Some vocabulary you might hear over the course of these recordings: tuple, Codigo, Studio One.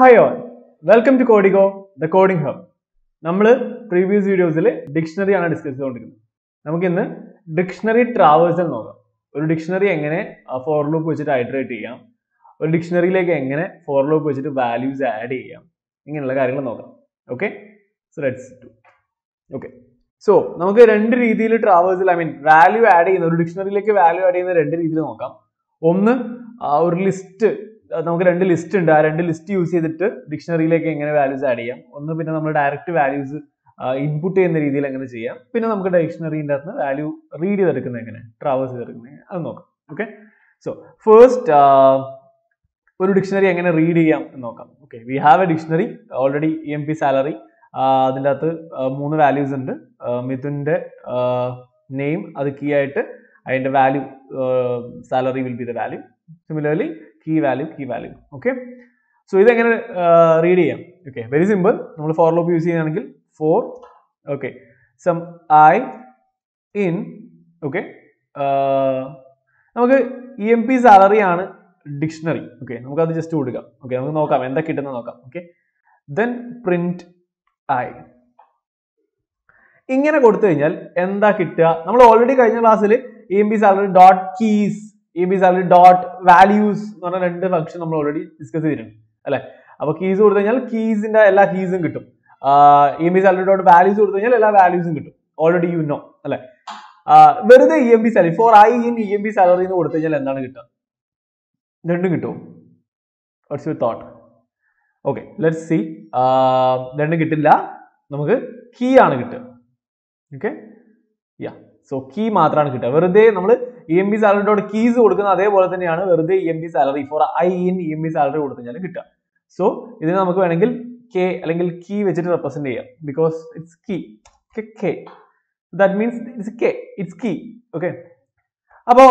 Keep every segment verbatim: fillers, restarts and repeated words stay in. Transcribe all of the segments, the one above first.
Hi all, welcome to Codigo, the coding hub. We have previous videos dictionary discussed. We have dictionary traversal. A dictionary is a for loop which iterate. A dictionary is a for loop which values add. Okay, so let's do it. Okay, so we have two traversal. I mean, value add in a dictionary value add in a list. We have two lists. We have two lists use the dictionary values add. One is we direct values input. Then we have dictionary value read. Traverse. Okay. So first, uh, one dictionary read. Okay. We have a dictionary already. E M P salary. Uh, then three values uh, Mithun's uh, name. That key and value uh, salary will be the value. Similarly. Key value, key value. Okay. So, this is uh, read. Okay. Very simple. We will for loop use for. Okay. Some I in. Okay. Uh, E M P salary and dictionary. Okay. We will just do it. Okay. We will okay. Then print I. This is what we already did in class. E M P salary dot keys. E B salary dot values function we already discussed. So, keys keys in the keys in the uh, E M B salary dot values values in already you know. Uh, where is the E M B salary? For I in E M B salary in the what's your thought? Okay, let's see. Uh, then we get key. Okay. Yeah. So key matra kitta. Where E M B salary dot keys കൊടുക്കുന്ന അതേപോലെ തന്നെയാണ് വെറുതെ E M B salary for I in E M B salary കൊടുത്തഞ്ഞാൽ കിട്ടുക so ഇതിനെ നമുക്ക് വേണമെങ്കിൽ k അല്ലെങ്കിൽ key വെച്ചിട്ട് represent ചെയ്യാം because it's key k, k. That means it's k it's key okay അപ്പോ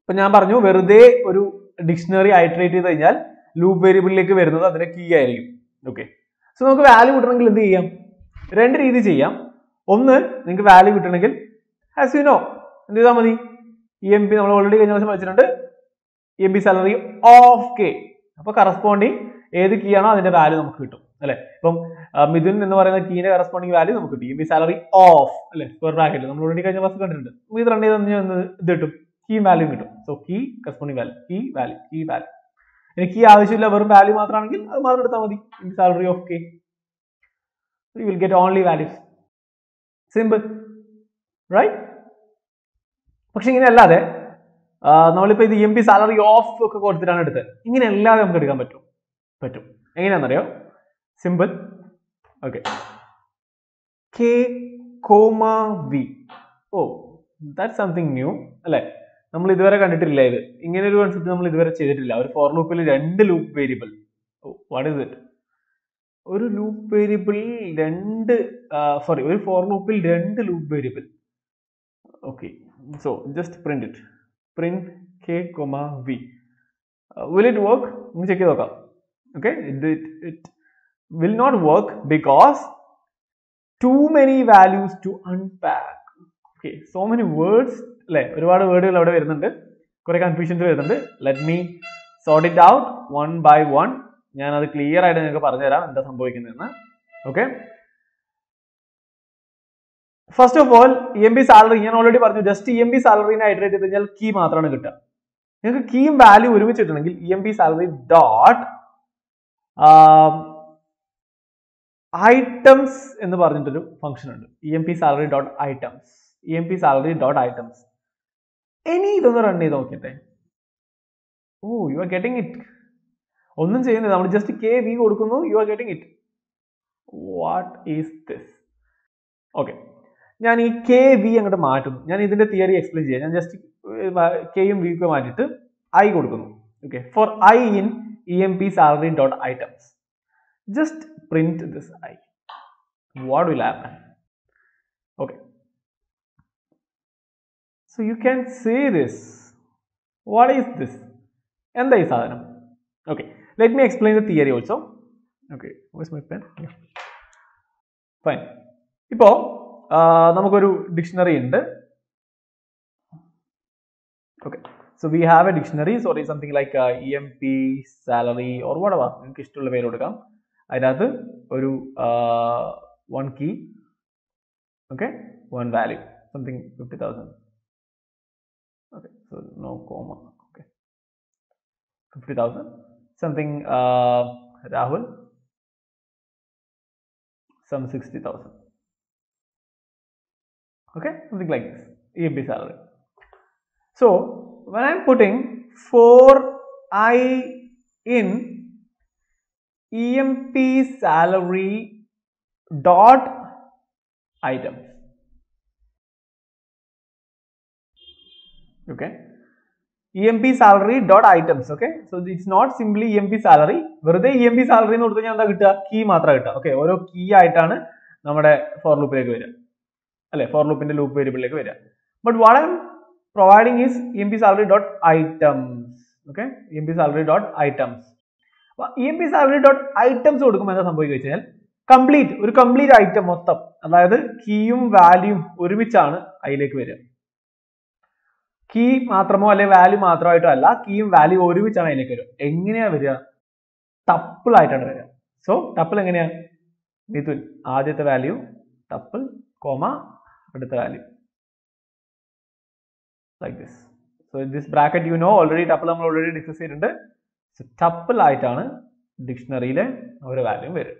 ഇപ്പോ ഞാൻ പറഞ്ഞു വെറുതെ ഒരു dictionary iterate ചെയ്തു കഴിഞ്ഞാൽ loop variable ലേക്ക് വരുന്നത് അതിന്റെ key ആയിരിക്കും okay സോ നമുക്ക് value കിട്ടണമെങ്കിൽ എന്ത് ചെയ്യാം രണ്ട് രീതി ചെയ്യാം ഒന്ന് നിങ്ങൾക്ക് value കിട്ടണമെങ്കിൽ as you know this is E M P we already E M P salary of k appo corresponding edu key aanu adinte value namukku kittum alle ippom Mithun ennu parayna key ine corresponding value namukku kittum E M P salary of alle square bracket we already kanja class kandittundu we run cheyidannu idu kittum key value kittum so key corresponding value key value key value ene key avashyamilla verum value mathranengil adu maathram edutha madi E M P salary of k you will get only values simple right പക്ഷെ ഇങ്ങനെ അല്ലാതെ നമ്മൾ ഇപ്പോ ഇത് E M P salary of ഒക്കെ കൊടുത്തിട്ടാണ് എടുത്തത് ഇങ്ങനെ അല്ലാതെ നമുക്ക് എടുക്കാൻ പറ്റും പറ്റും എങ്ങനെയാണെന്ന് അറിയോ simple okay k, v oh that's something new അല്ലേ നമ്മൾ ഇതുവരെ കണ്ടിട്ടില്ല ഇത് ഇങ്ങനെ ഒരു കൺസെപ്റ്റ് നമ്മൾ ഇതുവരെ ചെയ്തിട്ടില്ല ഒരു ഫോർ ലൂപ്പിൽ രണ്ട് loop variable oh what is it ഒരു ലൂപ്പ് വേരിയബിൾ രണ്ട് സോറി ഒരു ഫോർ ലൂപ്പിൽ രണ്ട് loop variable okay so just print it print k comma v uh, will it work let me check it out okay it, it, it will not work because too many values to unpack okay so many words like oru word il avade varunundu kore confusions varunundu let me sort it out one by one njan adu clear aayittu ningalku paranju tharam endha sambhavikkunnenna okay first of all E M B salary I already told you just E M B salary na iterate cheyidanal key maatrana kitta ningalku key value oruvichu kittanengil E M B salary dot uh, items ennu paranjittu function undu E M B salary dot items E M B salary dot items any idonu run cheyidu nokkite oh you are getting it onnum cheyyilla nammal just kv kodukkunu you are getting it what is this okay I will explain K V and the theory. I will just K and V and I will okay. For I in E M P salary dot items, just print this I. What will happen? Okay. So you can see this. What is this? And this okay. Let me explain the theory also. Okay. Where's my pen? Yeah. Fine. Now. We have a dictionary. Okay. So we have a dictionary, so it is something like uh, E M P, salary or whatever. You can use uh, one key, okay, one value, something fifty thousand. Okay, so no comma, okay, fifty thousand. Something uh, Rahul, some sixty thousand. Okay, something like this, E M P salary. So when I am putting for I in E M P salary dot items. Okay, E M P salary dot items. Okay, so it's not simply E M P salary. Where the E M P salary is the key matra. Okay, or key item for loop. For loop in the loop variable. But what I am providing is E M P salary dot items. Okay, E M P salary dot items. E M P salary dot items complete. One complete item motham. That is key value. Key matramo alle value matram aitalla key value oru vichana ilekku varu engeya varu tuple aitana varu. So tuple engeya Nithun aadhyathe value tuple comma adutha value like this. So in this bracket you know already tuple nammal already discuss cheyirunde. So tuple aitana dictionary ile oru value varu.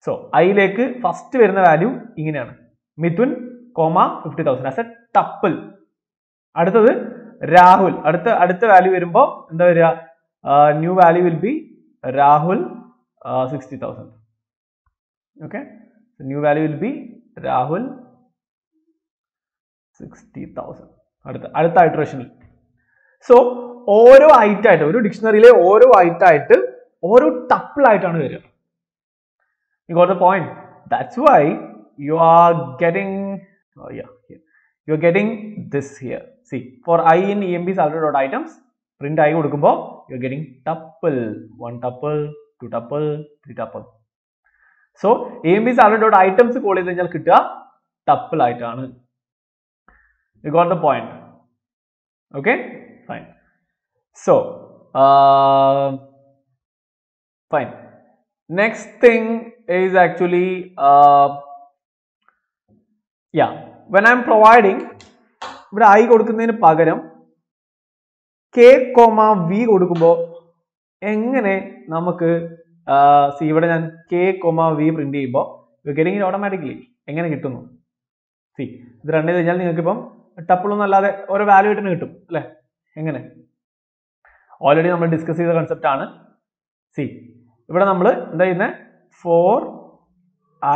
So I ilekku first varuna value ingeneyana Mithun comma fifty thousand as a tuple. Adutha Rahul. Adutha adutha value verumbo endha uh, new value will be Rahul uh, sixty thousand. Okay, so new value will be Rahul sixty thousand. Adutha adutha iteration. So oro item aayittu oru dictionary le oro item aayittu oro tuple aayittu varu. You got the point. That's why you are getting oh yeah here. You are getting this here. See, for I in E M P salary dot items, print I kodukkumbo you are getting tuple, one tuple, two tuple, three tuple. So E M P salary dot items call cheyidanjal kitta tuple aitana. You got the point. Okay, fine. So uh, fine, next thing is actually uh, yeah, when I am providing ഇവിടെ I കൊടുക്കുന്നതിന് പകരം k, v കൊടുക്കുമ്പോൾ എങ്ങനെ നമുക്ക് C ഇവിടെ ഞാൻ k, v print ചെയ്യുമ്പോൾ you getting it automatically എങ്ങനെ കിട്ടുന്നു. See, ഇത് രണ്ട് കഴിഞ്ഞാൽ നിങ്ങൾക്ക് ഇപ്പം ടപ്പിൾ ഒന്നല്ലാതെ ഒരു വാല്യൂ ഇട്ടു കിട്ടും അല്ലേ എങ്ങനെ ഓൾറെഡി നമ്മൾ ഡിസ്കസ് ചെയ്ത കൺസെപ്റ്റ് ആണ്. See, ഇവിടെ നമ്മൾ എന്താ ചെയ്യുന്നത് for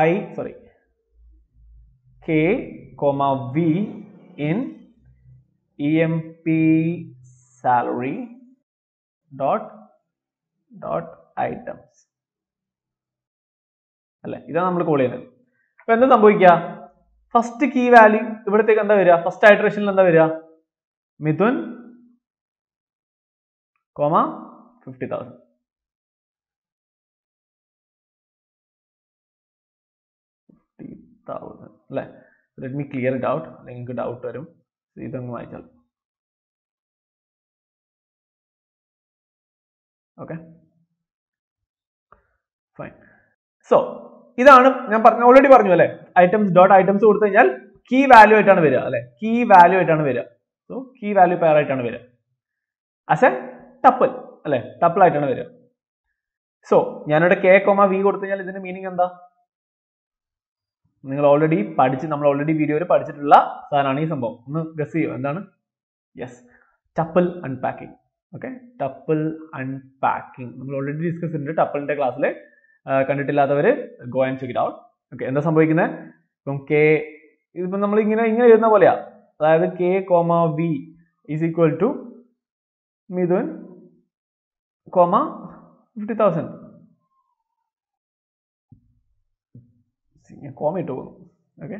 I sorry k, v in E M P salary dot dot items alle idha nammal call cheynadu appo endu sambhavikka first key value ivadekke enda varia first iteration il enda varia Mithun comma fifty thousand. fifty thousand alle. Let me clear it out. Link it out varum. See them myself. Okay. Fine. So, ഇതാണ് ഞാൻ പറഞ്ഞു already പറഞ്ഞു അല്ലേ items dot items കൊടുത്തു കഴിഞ്ഞാൽ key value ആയിട്ടാണ് വരിക അല്ലേ key value ആയിട്ടാണ് വരിക. So key value pair ആയിട്ടാണ് വരിക. As a tuple അല്ലേ tuple ആയിട്ടാണ് വരിക. So ഞാനിവിടെ k, v കൊടുത്തു കഴിഞ്ഞാൽ ഇതിന്റെ meaning എന്താ? You already പഠിച്ചു നമ്മൾ ഓൾറെഡി വീഡിയോയിൽ പഠിച്ചിട്ടുള്ള സാധാരണ ഈ സംഭവം ഒന്ന് ഗസ് ചെയ്യോ എന്താണ്. Yes, tuple unpacking. Okay, tuple unpacking നമ്മൾ ഓൾറെഡി ഡിസ്കസ് ചെയ്തിട്ടുണ്ട് ടപ്പിളിന്റെ ക്ലാസ്സിൽ. കണ്ടിട്ടില്ലാത്തവർ go and check it out. Okay, എന്താ സംഭവിക്കുന്നത് ഇപ്പം k ഇതിപ്പോ നമ്മൾ ഇങ്ങനെ ഇങ്ങനെ എഴുതുന്ന പോലെയാ. അതായത് k, v is equal to Mithun comma fifty thousand. Comma ഇട്ടു പോകുന്നു. ഓക്കെ,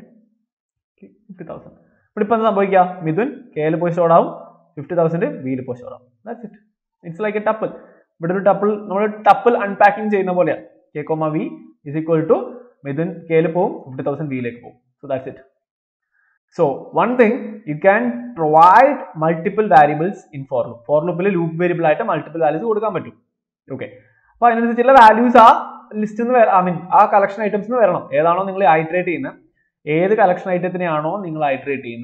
ഫിഫ്റ്റി തൗസൻഡ് ഇവിടെ ഇപ്പം എന്താ സംഭവിക്കുക മിഥുൻ കെയിൽ പോയി സ്റ്റോർ ആവും, ഫിഫ്റ്റി തൗസൻഡ് വിയിൽ പോയി സ്റ്റോർ ആവും. That's it. It's like a tuple. ഇവിടെ ഒരു ടപ്പിൾ നമ്മൾ ടപ്പിൾ അൺപാക്കിംഗ് ചെയ്യുന്ന പോലെയാണ്. K comma V is equal to Mithun കെയിൽ പോവും, ഫിഫ്റ്റി തൗസൻഡ് വിയിലേക്ക് പോകും. So that's it. So one thing, you can provide multiple variables in for loop. For loop loop variable item multiple values okay. So values are list in the, I mean our collection items in the iterate in the collection item iterate in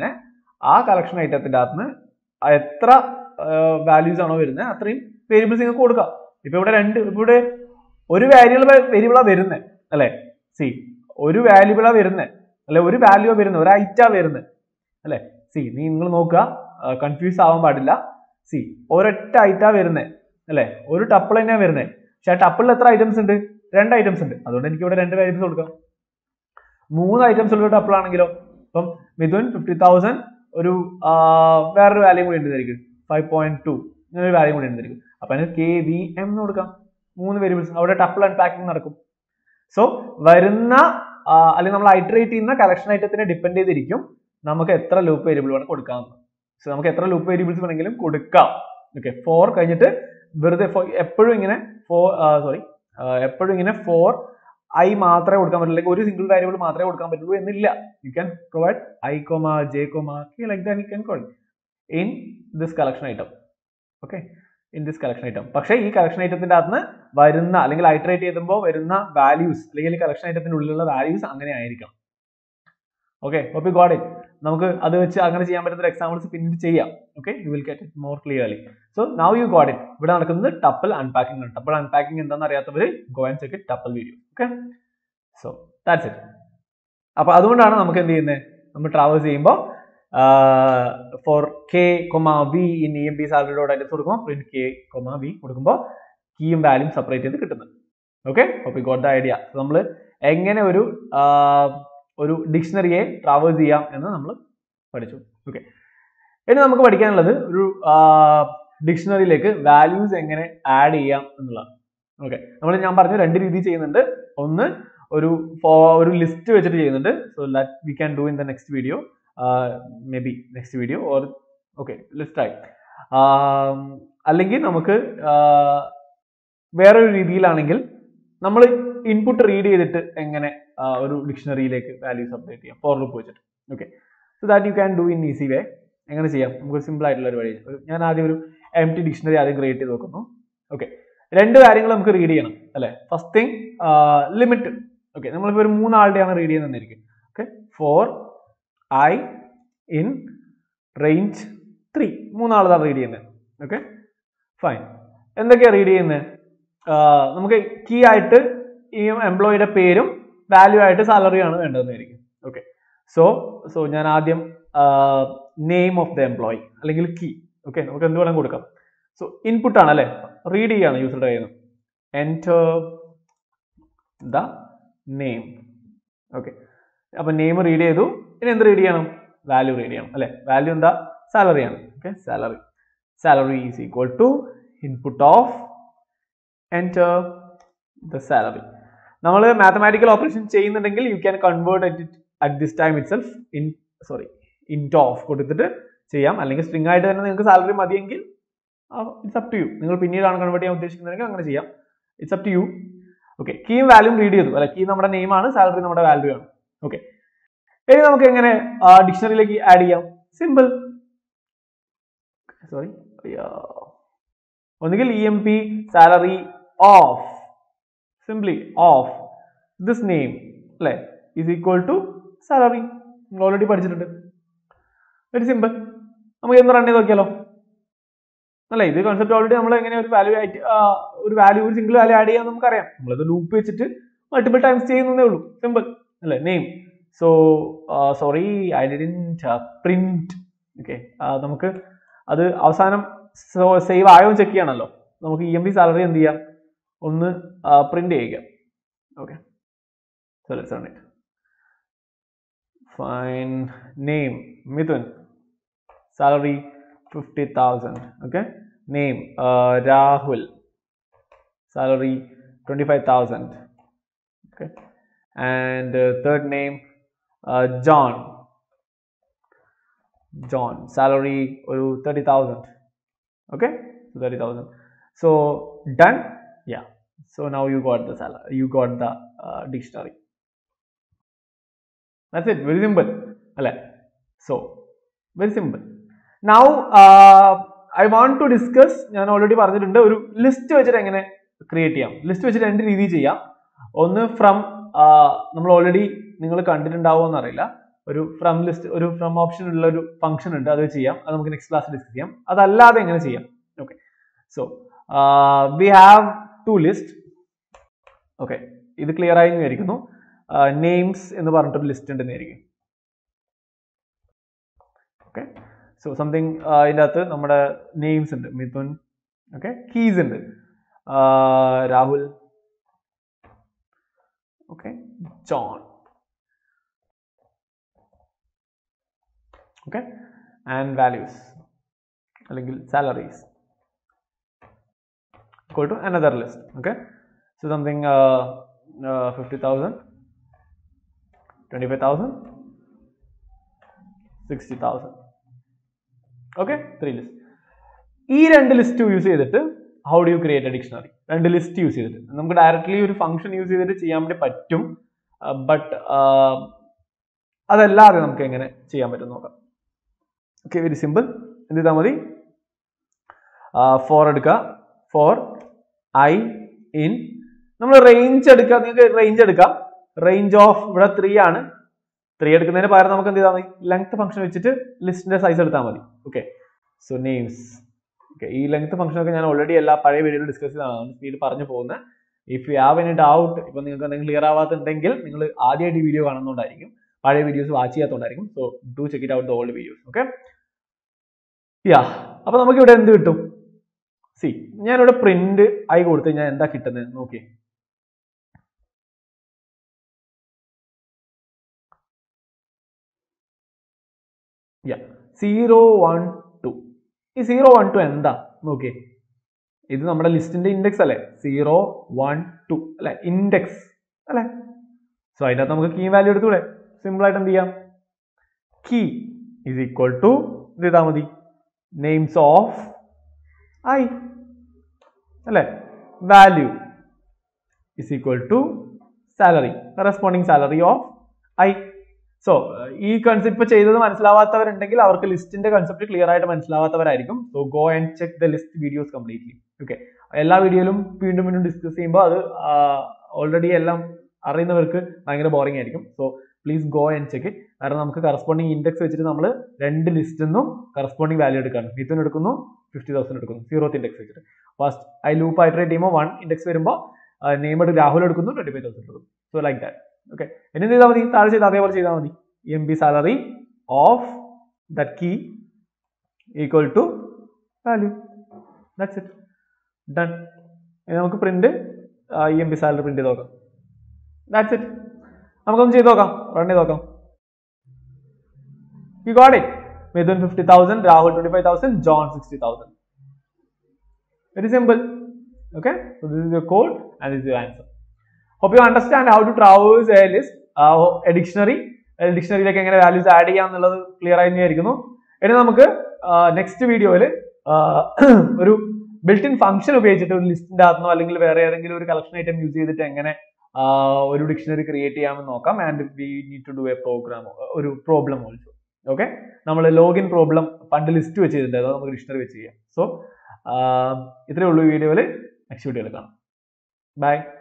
our collection item uh, values are variables in code. If you put a variable variable see one variable one value is there. See, you can confuse yourself. See, one item is there. One tuple is there. There are two items. Two items. That's why I have two variables. Three items are tuple. So, within fifty thousand, there is a value. five point two. There is a value. So, K, V, M. Three variables. There is a tuple and packing. So, Uh, we iterate in the collection item depend on the loop variable. So, we have loop variables. Okay, four is four, uh, sorry, uh, four I matra one single variable matra. You can provide I, J, K like that. You can call it in this collection item. Okay, in this collection item. But this collection item varunna iterate cheyyumbo varunna values allengil collection item ullulla values angane aayirikam. Okay, hope you got it. Namukku adu vechi angane cheyan pattulla examples pinnit cheyyam. Okay, you will get it more clearly. So now you got it. Ivide nadakkunnathu tuple unpacking aanu. Tuple unpacking endannu ariyathavare go and check it tuple video. Okay, so that's it. Appo adondana namukku endu cheyune nammal traverse cheyyumbo Uh, for k, v in emb salary dot items print k, v key and value separate. Okay, hope you got the idea. So, we will a dictionary traverse traverse. Okay, now we will dictionary values add. Okay, we will do a list. So, that we can do in the next video. Uh, maybe next video or okay, let's try. Um, allengi namakku vera oru reethil anengil nammal input read edittu engane oru dictionary ilekku values update cheyam for loop vechittu. Okay, so that you can do in easy way. Engane cheyam namukku simple aayittulla oru vazhi njan aadhi oru empty dictionary aadhi create cheythu nokkunnu. Okay, rendu varyangal namukku read cheyanam alle. First thing uh, limit. Okay, nammal ipo oru three aaldeyaana read cheyananirikku. Okay, for I in range three മൂന്ന് ആളാ read ചെയ്യുന്നത്. Okay fine. എന്തൊക്കെ read ചെയ്യുന്നത്? നമുക്ക് key ആയിട്ട് ഈ എംപ്ലോയിയുടെ പേരും value ആയിട്ട് സാലറിയാണ് വേണ്ടതെന്നിരിക്കും. ഓക്കേ സോ സോ ഞാൻ ആദ്യം നെയിം ഓഫ് ദ എംപ്ലോയി അല്ലെങ്കിൽ കീ. ഓക്കേ നമുക്ക് എന്ത് വേണം കൊടുക്കാം. സോ ഇൻപുട്ട് ആണ് അല്ലേ? റീഡ് ചെയ്യാണ് യൂസർ ചെയ്യുന്നു. Enter the name. ഓക്കേ അപ്പോൾ നെയിം റീഡ് ചെയ്തു. In the radian, value radian, value in the salary. Okay, salary. Salary is equal to input of enter the salary. Now, mathematical operation chain you can convert it at this time itself in sorry int of. String item salary it's up to you. It's up to you. Okay, key value read key number name and salary number value. Okay. Now we can add a dictionary. Simple. Sorry. Yeah. E M P salary of. Simply of. This name is equal to salary. We already studied it. Very simple. We can run it. This concept already we value add single value add. We can loop it multiple times. Simple. Name. So, uh, sorry, I didn't uh, print. Okay, that's why we save I O check. We E M B salary and uh, print. Okay, so let's run it. Fine, name Mithun, salary fifty thousand. Okay, name uh, Rahul, salary twenty-five thousand. Okay, and uh, third name. Uh, John, John, salary thirty thousand. Okay, thirty thousand. So done. Yeah. So now you got the salary. You got the uh, dictionary. That's it. Very simple. So, very simple. Now, uh, I want to discuss, I already said, a list to create. List to create. One from, uh, we already have content from list, from option function. That is the next class. That is okay. So, uh, we have two lists. Okay, this is clear. Uh, names in the list. Okay, so something uh, in the names and Mithun. Okay, keys in the uh, Rahul. Okay, John. Okay, and values, salaries. Go to another list. Okay, so something uh, uh, fifty thousand, twenty-five thousand, sixty thousand. Okay, three lists. E rend list to use it. How do you create a dictionary? Rend list use it. We directly use function use it, but uh, okay, very simple. Uh, for for I in range range range of three and three length function which is list size. Okay. So names. Okay, this length function I already discussed in speed. If you have any doubt, if you are clear about it, you will watch the video. So do check it out, the old videos. Okay. Yeah. Now we will do. See, I will print I go to okay. Yeah, zero, one, two. This zero, one, two end okay. This is our list in the index. zero, one, two. Index. So, I have key value. Simple item. Key is equal to names of I. Value is equal to salary. Corresponding salary of I. So, uh, this concept is clear the list concept clear. So, go and check the list videos completely. Okay. All video we discuss already all boring. So, please go and check it. We corresponding index we two lists corresponding value. fifty thousand zeroth index. First, I loop iterate one index uh, name Rahul twenty-five thousand. So, like that. Okay, and then the M B salary of that key equal to value. That's it. Done. And we print M B salary print. That's it. You got it. Methun fifty thousand, Rahul twenty-five thousand, John sixty thousand. Very simple. Okay, so this is your code and this is your answer. Hope you understand how to traverse a list, uh, a dictionary. A dictionary like values add clear uh, next video uh, built-in function list collection item use uh, dictionary create and we need to do a program or problem also. Okay, nammal login problem fund list dictionary. So uh, itare ullu video next video. Bye.